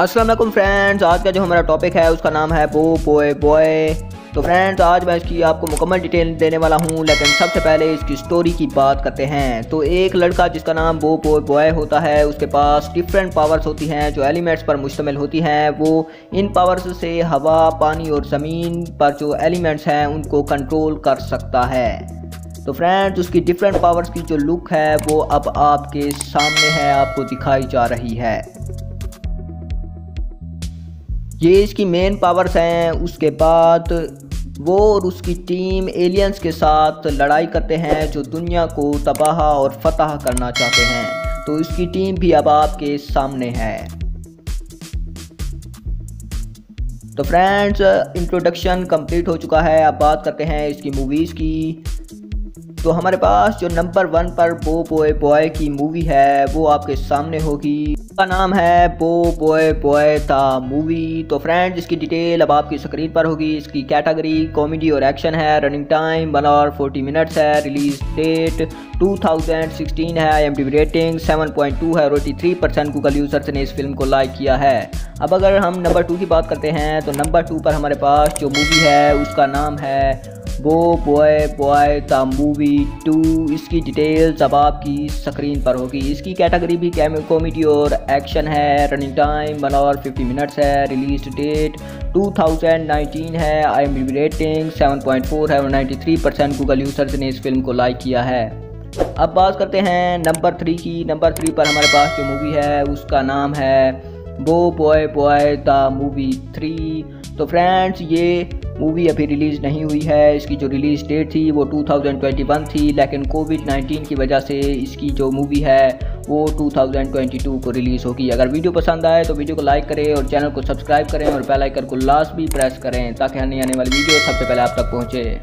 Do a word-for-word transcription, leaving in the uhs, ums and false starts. अस्सलाम वालेकुम फ्रेंड्स, आज का जो हमारा टॉपिक है उसका नाम है बो बॉय बॉय। तो फ्रेंड्स आज मैं इसकी आपको मुकम्मल डिटेल देने वाला हूं, लेकिन सबसे पहले इसकी स्टोरी की बात करते हैं। तो एक लड़का जिसका नाम बो बॉय बॉय होता है, उसके पास डिफरेंट पावर्स होती हैं जो एलिमेंट्स पर मुश्तमिल होती हैं। वो इन पावर्स से हवा, पानी और ज़मीन पर जो एलिमेंट्स हैं उनको कंट्रोल कर सकता है। तो फ्रेंड्स उसकी डिफरेंट पावर्स की जो लुक है वो अब आपके सामने है, आपको दिखाई जा रही है। ये इसकी मेन पावर्स हैं। उसके बाद वो और उसकी टीम एलियंस के साथ लड़ाई करते हैं जो दुनिया को तबाह और फतह करना चाहते हैं। तो इसकी टीम भी अब आपके सामने है। तो फ्रेंड्स इंट्रोडक्शन कंप्लीट हो चुका है, अब बात करते हैं इसकी मूवीज़ की। तो हमारे पास जो नंबर वन पर बो बॉय बॉय की मूवी है वो आपके सामने होगी, उसका नाम है बो बॉय बॉय द मूवी। तो फ्रेंड्स इसकी डिटेल अब आपकी स्क्रीन पर होगी। इसकी कैटेगरी कॉमेडी और एक्शन है। Running time one hour forty minutes है। Release date two thousand sixteen है। MDB rating seven point two है। तिरासी परसेंट गूगल यूजर्स ने इस फिल्म को लाइक किया है। अब अगर हम नंबर टू की बात करते हैं तो नंबर टू पर हमारे पास जो मूवी है उसका नाम है बो boy boy the movie two. इसकी डिटेल्स अब आपकी स्क्रीन पर होगी। इसकी कैटेगरी भी कॉमेडी और एक्शन है। Running time one hour fifty minutes है। Release date two thousand nineteen है। IMDb rating seven point four है और तिरानवे परसेंट गूगल यूजर्स ने इस फिल्म को लाइक किया है। अब बात करते हैं नंबर थ्री की। नंबर थ्री पर हमारे पास जो मूवी है उसका नाम है बो boy boy the movie three. तो फ्रेंड्स ये मूवी अभी रिलीज़ नहीं हुई है। इसकी जो रिलीज़ डेट थी वो टू थाउजेंड ट्वेंटी वन थी, लेकिन कोविड नाइनटीन की वजह से इसकी जो मूवी है वो टू थाउजेंड ट्वेंटी टू को रिलीज़ होगी। अगर वीडियो पसंद आए तो वीडियो को लाइक करें और चैनल को सब्सक्राइब करें और बेल आइकन को लास्ट भी प्रेस करें ताकि आने वाली वीडियो सबसे पहले आप तक पहुँचे।